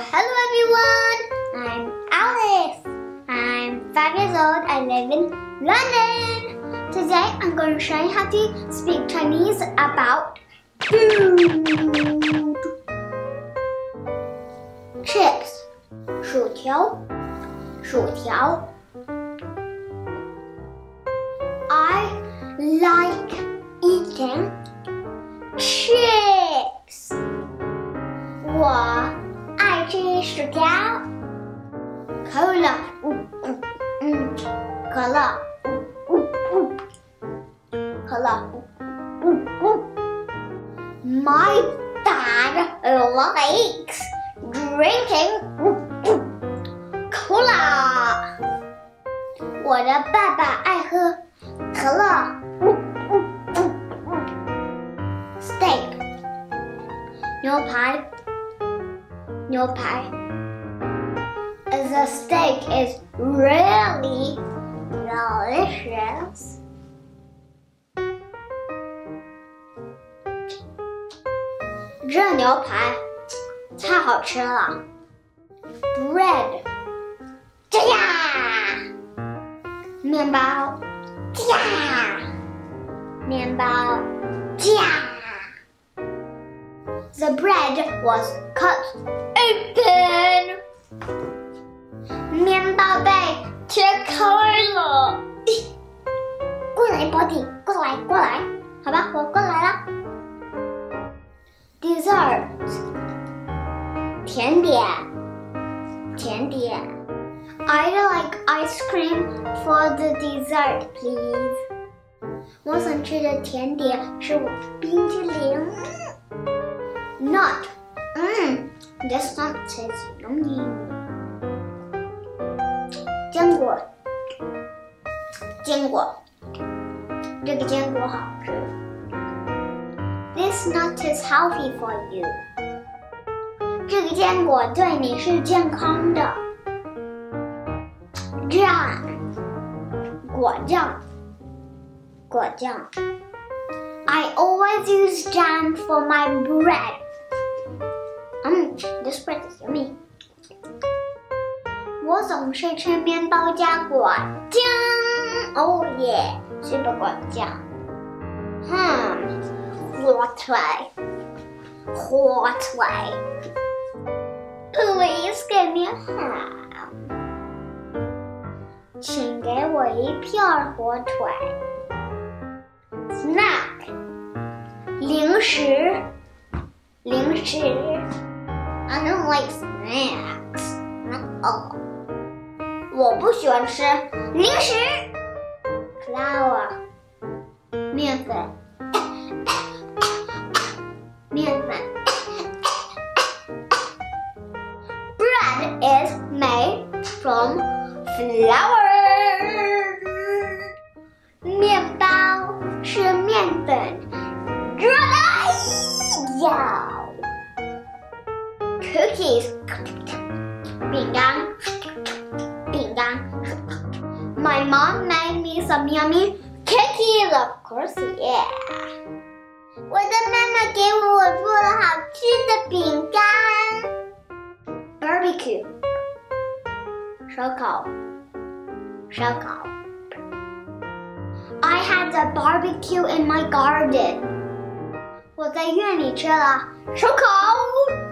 hello everyone, I'm Alex. I'm 5 years old. I live in London. Today I'm going to show you how to speak Chinese about food. Chips, 薯条, 薯条. I like eating chips. 我爱吃薯条. Cola, 可乐, 可乐. My dad likes drinking cola. 我的爸爸爱喝可乐。 Steak, 牛排。 The steak is really delicious. Bread, 面包，The bread was cut open. 面包被切开了。 过来，Body， 过来，好吧，我过来了。Dessert， 甜点。I'd like ice cream for the dessert, please. 我想吃的甜点是冰淇淋。 Nut, this nut tastes yummy. 坚果，这个坚果好吃。 This nut is healthy for you. 这个坚果对你是健康的。 Jam, 果酱。 I always use jam for my bread. This bread is yummy. 我总是吃面包加果酱。 Oh yeah, super 果酱。 火腿。 Please give me a ham. 请给我一片火腿。 Snack, 零食。 I don't like snacks. Oh, 我不喜欢吃零食。 Flour, 面粉。 Bread is made from flour. 面包是面粉。 Cookies, 饼干。 My mom made me some yummy cookies, of course, yeah. 我的妈妈给我做了好吃的饼干。 Barbecue, 烧烤。 I had a barbecue in my garden. 我在院里吃了烧烤。